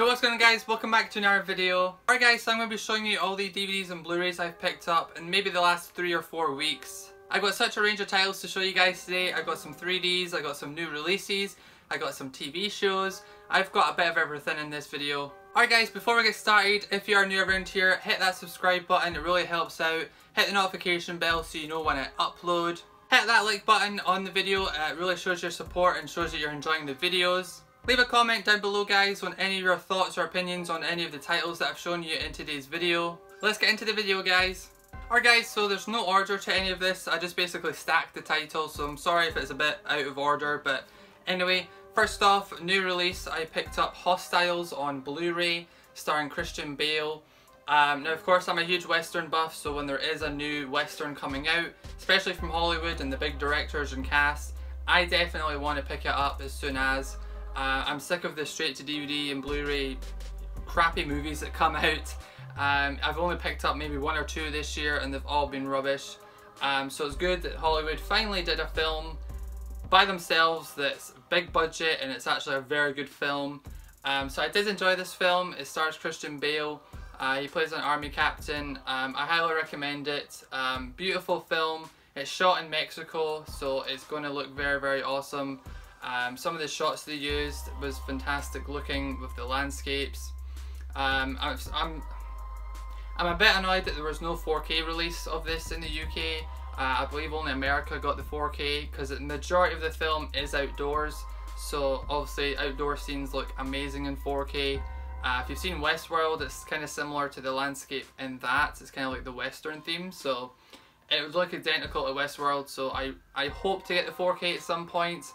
Yo, what's going on guys, welcome back to another video. Alright guys, so I'm going to be showing you all the DVDs and Blu-rays I've picked up in maybe the last 3 or 4 weeks. I've got such a range of titles to show you guys today. I've got some 3Ds, I've got some new releases, I've got some TV shows, I've got a bit of everything in this video. Alright guys, before we get started, if you are new around here, hit that subscribe button, it really helps out. Hit the notification bell so you know when I upload. Hit that like button on the video, it really shows your support and shows that you're enjoying the videos. Leave a comment down below guys on any of your thoughts or opinions on any of the titles that I've shown you in today's video. Let's get into the video guys. Alright guys, so there's no order to any of this, I just basically stacked the titles, so I'm sorry if it's a bit out of order, but anyway, first off, new release, I picked up Hostiles on Blu-ray, starring Christian Bale. Now of course I'm a huge Western buff, so when there is a new Western coming out, especially from Hollywood and the big directors and cast, I definitely want to pick it up as soon as. I'm sick of the straight to DVD and Blu-ray crappy movies that come out. I've only picked up maybe 1 or 2 this year and they've all been rubbish. So it's good that Hollywood finally did a film by themselves that's big budget and it's actually a very good film. So I did enjoy this film. It stars Christian Bale. He plays an army captain. I highly recommend it. Beautiful film. It's shot in Mexico, so it's going to look very, very awesome. Some of the shots they used was fantastic looking with the landscapes. I'm a bit annoyed that there was no 4K release of this in the UK. I believe only America got the 4K because the majority of the film is outdoors. So obviously outdoor scenes look amazing in 4K. If you've seen Westworld, it's kind of similar to the landscape in that. It's kind of like the Western theme. So it would look identical to Westworld. So I hope to get the 4K at some point.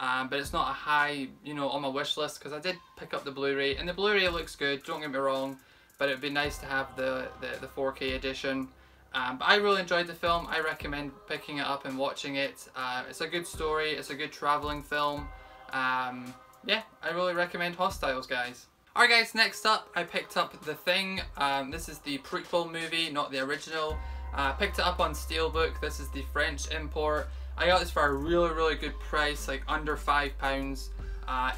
But it's not a high, you know, on my wish list because I did pick up the Blu-ray and the Blu-ray looks good, don't get me wrong, but it'd be nice to have the 4K edition. But I really enjoyed the film. I recommend picking it up and watching it. It's a good story, it's a good travelling film. Yeah, I really recommend Hostiles guys. Alright guys, next up I picked up The Thing. This is the prequel movie, not the original. I picked it up on Steelbook. This is the French import. I got this for a really, really good price, like under £5,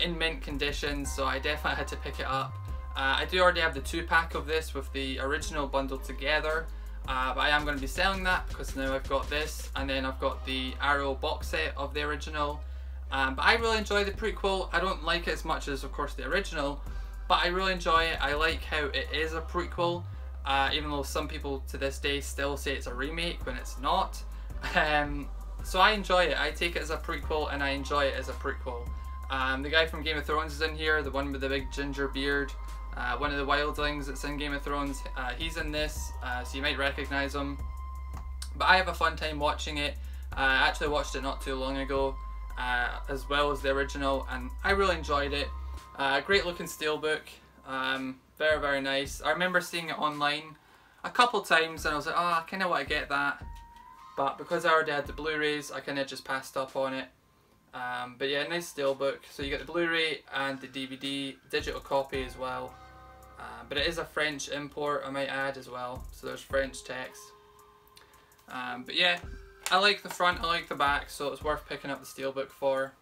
in mint condition, so I definitely had to pick it up. I do already have the 2-pack of this with the original bundled together, but I am going to be selling that because now I've got this, and then I've got the Arrow box set of the original. But I really enjoy the prequel. I don't like it as much as, of course, the original, but I really enjoy it. I like how it is a prequel, even though some people to this day still say it's a remake when it's not. So I enjoy it. I take it as a prequel and I enjoy it as a prequel. The guy from Game of Thrones is in here, the one with the big ginger beard, one of the wildlings that's in Game of Thrones. He's in this, so you might recognise him. But I have a fun time watching it. I actually watched it not too long ago, as well as the original, and I really enjoyed it. Great looking steelbook, very, very nice. I remember seeing it online a couple times and I was like, oh, I kind of want to get that. But because I already had the Blu-rays, I kind of just passed up on it. But yeah, nice steelbook. So you get the Blu-ray and the DVD, digital copy as well. But it is a French import, I might add as well. So there's French text. But yeah, I like the front, I like the back, so it's worth picking up the steelbook for.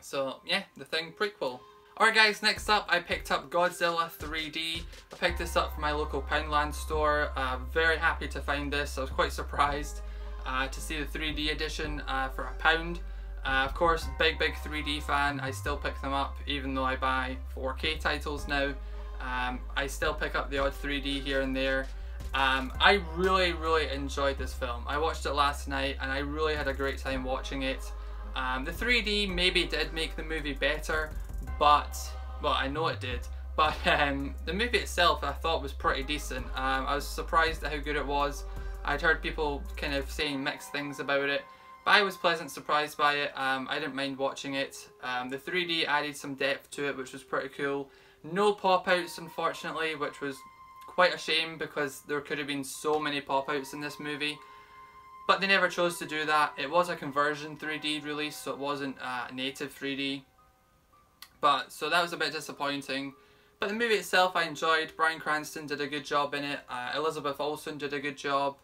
So yeah, The Thing prequel. Alright guys, next up I picked up Godzilla 3D. I picked this up from my local Poundland store. Very happy to find this. I was quite surprised to see the 3D edition for £1. Of course, big 3D fan. I still pick them up even though I buy 4K titles now. I still pick up the odd 3D here and there. I really, really enjoyed this film. I watched it last night and I really had a great time watching it. The 3D maybe did make the movie better. But, well, I know it did, but the movie itself I thought was pretty decent. I was surprised at how good it was. I'd heard people kind of saying mixed things about it, but I was pleasantly surprised by it. I didn't mind watching it. The 3D added some depth to it, which was pretty cool. No pop-outs, unfortunately, which was quite a shame because there could have been so many pop-outs in this movie. But they never chose to do that. It was a conversion 3D release, so it wasn't native 3D. So that was a bit disappointing, but the movie itself I enjoyed. Bryan Cranston did a good job in it, Elizabeth Olsen did a good job,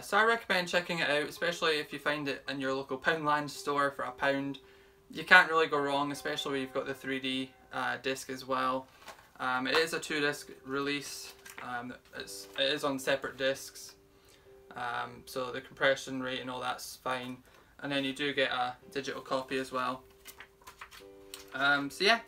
so I recommend checking it out, especially if you find it in your local Poundland store for £1. you can't really go wrong, especially when you've got the 3D disc as well. It is a 2-disc release. It is on separate discs, so the compression rate and all that's fine. And then you do get a digital copy as well. So yeah,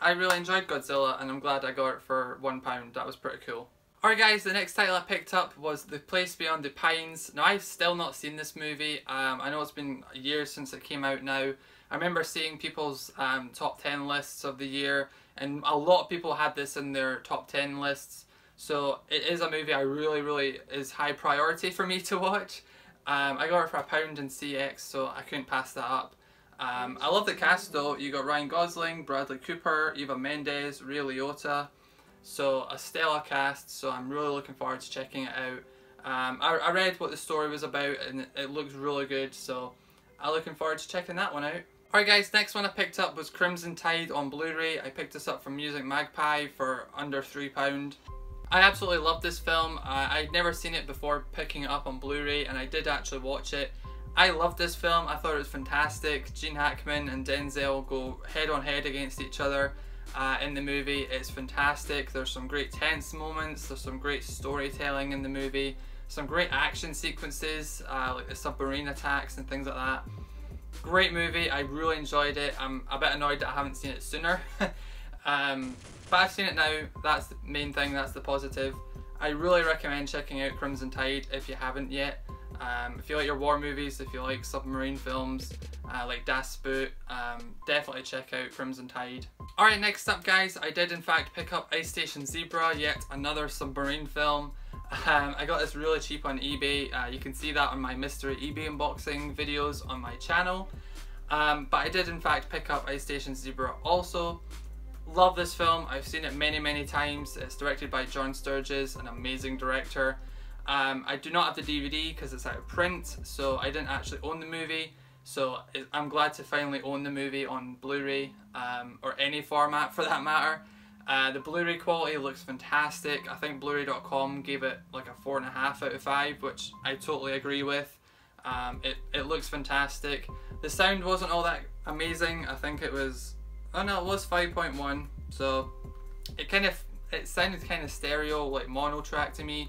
I really enjoyed Godzilla, and I'm glad I got it for £1. That was pretty cool. Alright guys, the next title I picked up was The Place Beyond the Pines. Now, I've still not seen this movie. I know it's been years since it came out now. I remember seeing people's top 10 lists of the year, and a lot of people had this in their top 10 lists. So it is a movie I really is high priority for me to watch. I got it for £1.00 and CX, so I couldn't pass that up. I love the cast though. You got Ryan Gosling, Bradley Cooper, Eva Mendes, Ray Liotta. So a stellar cast, so I'm really looking forward to checking it out. I read what the story was about, and it looks really good, so I'm looking forward to checking that one out. Alright guys, next one I picked up was Crimson Tide on Blu-ray. I picked this up from Music Magpie for under £3. I absolutely loved this film. I'd never seen it before picking it up on Blu-ray, and I did actually watch it. I loved this film. I thought it was fantastic. Gene Hackman and Denzel go head on head against each other. In the movie, it's fantastic. There's some great tense moments, there's some great storytelling in the movie, some great action sequences, like the submarine attacks and things like that. Great movie, I really enjoyed it. I'm a bit annoyed that I haven't seen it sooner. But I've seen it now, that's the main thing, that's the positive. I really recommend checking out Crimson Tide if you haven't yet. If you like your war movies, if you like submarine films, like Das Boot, definitely check out Crimson Tide. Alright, next up guys, I did in fact pick up Ice Station Zebra, yet another submarine film. I got this really cheap on eBay. You can see that on my mystery eBay unboxing videos on my channel. But I did in fact pick up Ice Station Zebra also. Love this film, I've seen it many times. It's directed by John Sturges, an amazing director. I do not have the DVD because it's out of print, so I didn't actually own the movie, so I'm glad to finally own the movie on Blu-ray, or any format for that matter. The Blu-ray quality looks fantastic. I think Blu-ray.com gave it like a 4.5 out of 5, which I totally agree with. It looks fantastic. The sound wasn't all that amazing. I think it was, oh no, it was 5.1, so it sounded kind of stereo, like mono track to me.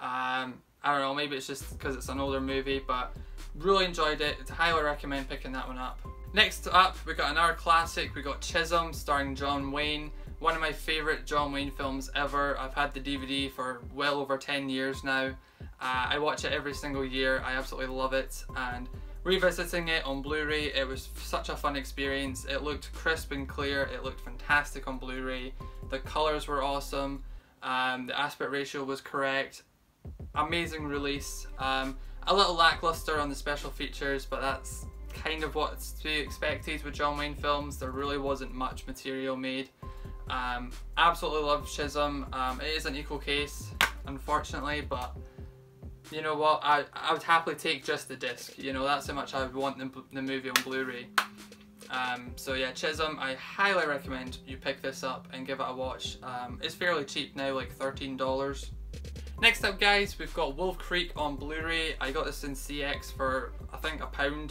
I don't know, maybe it's just because it's an older movie, but really enjoyed it. I'd highly recommend picking that one up. Next up, we got another classic. We got Chisholm starring John Wayne, one of my favourite John Wayne films ever. I've had the DVD for well over 10 years now. I watch it every single year. I absolutely love it, and revisiting it on Blu-ray, it was such a fun experience. It looked crisp and clear. It looked fantastic on Blu-ray. The colours were awesome. The aspect ratio was correct. Amazing release. A little lackluster on the special features, but that's kind of what's to be expected with John Wayne films. There really wasn't much material made. Absolutely love Chisholm. It is an equal case, unfortunately, but you know what? I would happily take just the disc. You know, that's how much I would want the movie on Blu-ray. So yeah, Chisholm, I highly recommend you pick this up and give it a watch. It's fairly cheap now, like $13. Next up guys, we've got Wolf Creek on Blu-ray. I got this in CX for, I think, £1.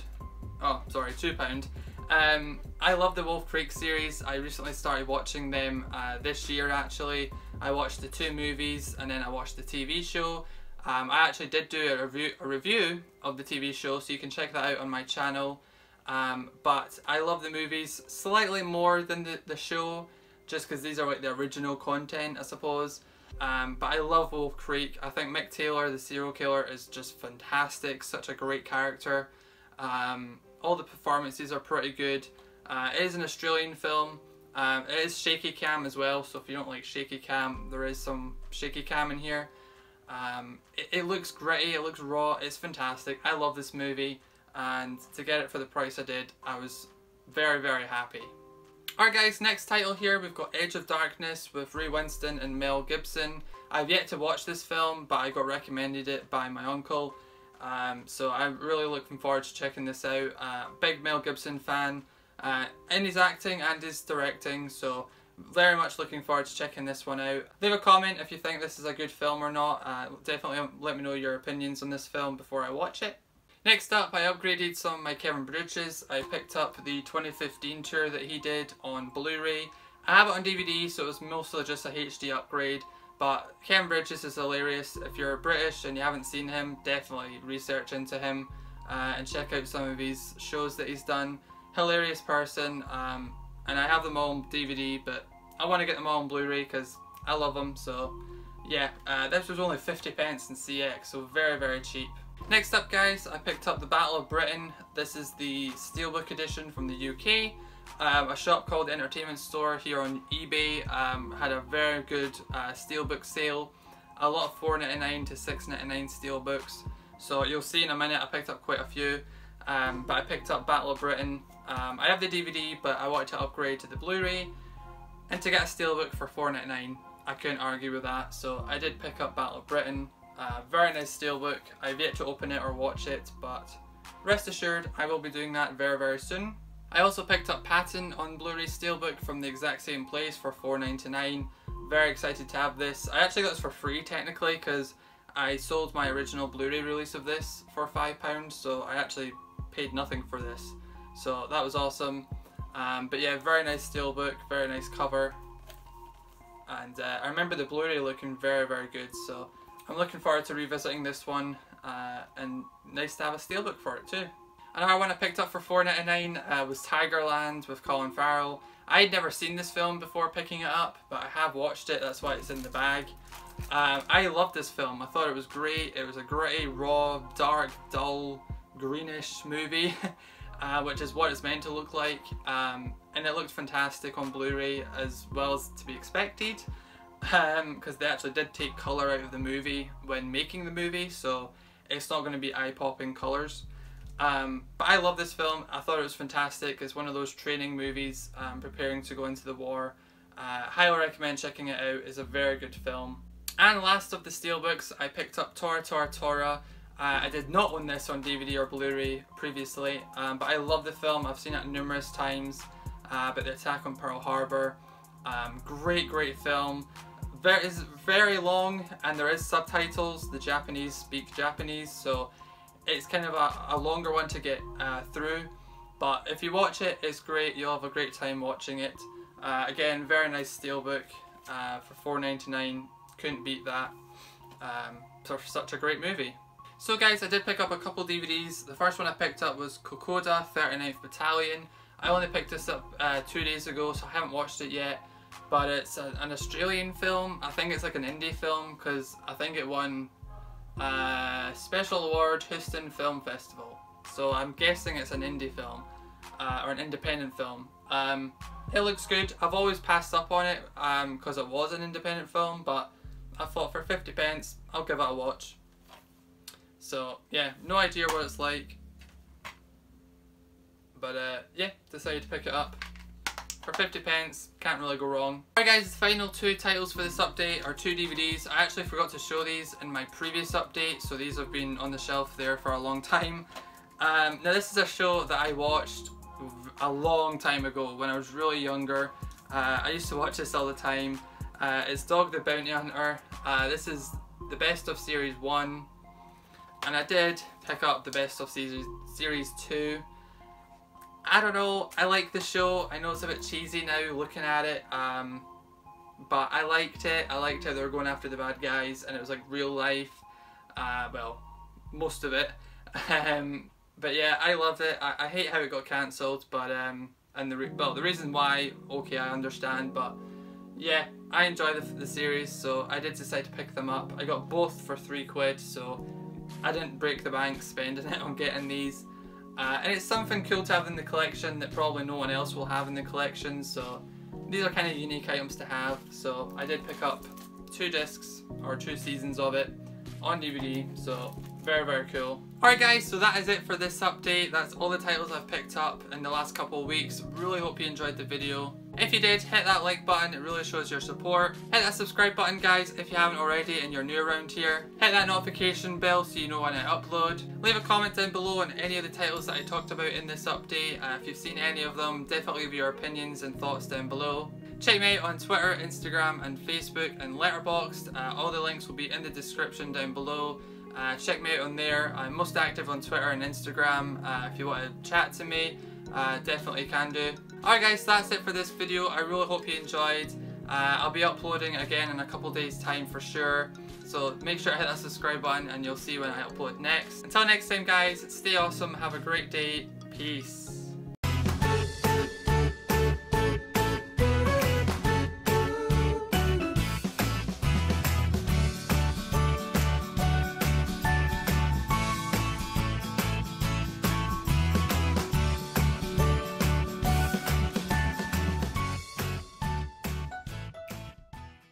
Oh, sorry, £2. I love the Wolf Creek series. I recently started watching them this year actually. I watched the 2 movies and then I watched the TV show. I actually did do a review of the TV show, so you can check that out on my channel. But I love the movies slightly more than the show, just because these are like the original content, I suppose. But I love Wolf Creek. I think Mick Taylor, the serial killer, is just fantastic, such a great character. All the performances are pretty good. It is an Australian film. It is shaky cam as well, so if you don't like shaky cam, there is some shaky cam in here. It looks gritty, it looks raw, it's fantastic. I love this movie, and to get it for the price I did, I was very happy. Alright guys, next title here, we've got Edge of Darkness with Ray Winston and Mel Gibson. I've yet to watch this film, but I got recommended it by my uncle, so I'm really looking forward to checking this out. Big Mel Gibson fan, in his acting and his directing, so very much looking forward to checking this one out. Leave a comment if you think this is a good film or not. Definitely let me know your opinions on this film before I watch it. Next up, I upgraded some of my Kevin Bridges. I picked up the 2015 tour that he did on Blu-ray. I have it on DVD, so it was mostly just a HD upgrade, but Kevin Bridges is hilarious. If you're British and you haven't seen him, definitely research into him and check out some of his shows that he's done. Hilarious person, and I have them all on DVD, but I want to get them all on Blu-ray because I love them, so yeah. This was only 50 pence in CX, so very, very cheap. Next up, guys, I picked up the Battle of Britain. This is the Steelbook edition from the UK. A shop called Entertainment Store here on eBay had a very good Steelbook sale. A lot of $4.99 to $6.99 Steelbooks. So you'll see in a minute I picked up quite a few. But I picked up Battle of Britain. I have the DVD, but I wanted to upgrade to the Blu-ray. And to get a Steelbook for $4.99, I couldn't argue with that. So I did pick up Battle of Britain. Very nice Steelbook. I've yet to open it or watch it, but rest assured I will be doing that very, very soon. I also picked up Patton on Blu-ray Steelbook from the exact same place for $4.99. Very excited to have this. I actually got this for free technically because I sold my original Blu-ray release of this for £5, so I actually paid nothing for this. So that was awesome. But yeah, very nice Steelbook, very nice cover. And I remember the Blu-ray looking very, very good, so I'm looking forward to revisiting this one, and nice to have a Steelbook for it too. Another one I picked up for $4.99 was Tigerland with Colin Farrell. I had never seen this film before picking it up, but I have watched it, that's why it's in the bag. I loved this film, I thought it was great. It was a gritty, raw, dark, dull, greenish movie, which is what it's meant to look like. And it looked fantastic on Blu-ray, as well as to be expected. Because they actually did take colour out of the movie when making the movie, so it's not going to be eye-popping colours. But I love this film, I thought it was fantastic. It's one of those training movies preparing to go into the war. Highly recommend checking it out, it's a very good film. And last of the Steelbooks, I picked up Tora Tora Tora. I did not own this on DVD or Blu-ray previously, but I love the film, I've seen it numerous times, but the attack on Pearl Harbor. Great film. It's very long and there is subtitles. The Japanese speak Japanese, so it's kind of a longer one to get through, but if you watch it, it's great. You'll have a great time watching it. Again, very nice Steelbook for $4.99. Couldn't beat that for such a great movie. So guys, I did pick up a couple DVDs. The first one I picked up was Kokoda 39th Battalion. I only picked this up 2 days ago, so I haven't watched it yet, but it's an Australian film. I think it's like an indie film because I think it won Special Award Houston Film Festival, so I'm guessing it's an indie film or an independent film. It looks good. I've always passed up on it because it was an independent film, but I thought for 50 pence I'll give it a watch. So yeah, no idea what it's like, but yeah, decided to pick it up for 50 pence, can't really go wrong. Alright guys, the final two titles for this update are two DVDs. I actually forgot to show these in my previous update, so these have been on the shelf there for a long time. Now this is a show that I watched a long time ago when I was really younger. I used to watch this all the time. It's Dog the Bounty Hunter. This is the best of series 1, and I did pick up the best of series 2. I don't know, I like the show. I know it's a bit cheesy now looking at it, but I liked it. I liked how they were going after the bad guys and it was like real life, well, most of it. But yeah, I loved it. I hate how it got cancelled, but and the reason why, okay, I understand, but yeah, I enjoy the series, so I did decide to pick them up. I got both for £3, so I didn't break the bank spending it on getting these. And it's something cool to have in the collection that probably no one else will have in the collection, so these are kind of unique items to have. So I did pick up two discs or two seasons of it on DVD, so very, very cool. Alright guys, so that is it for this update. That's all the titles I've picked up in the last couple of weeks. Really hope you enjoyed the video. If you did, hit that like button, it really shows your support. Hit that subscribe button guys if you haven't already and you're new around here. Hit that notification bell so you know when I upload. Leave a comment down below on any of the titles that I talked about in this update. If you've seen any of them, definitely leave your opinions and thoughts down below. Check me out on Twitter, Instagram and Facebook and Letterboxd. All the links will be in the description down below. Check me out on there. I'm most active on Twitter and Instagram. If you want to chat to me, definitely can do. Alright guys, that's it for this video. I really hope you enjoyed. I'll be uploading again in a couple days time for sure, so make sure to hit that subscribe button and you'll see when I upload next. Until next time guys, stay awesome, have a great day, peace.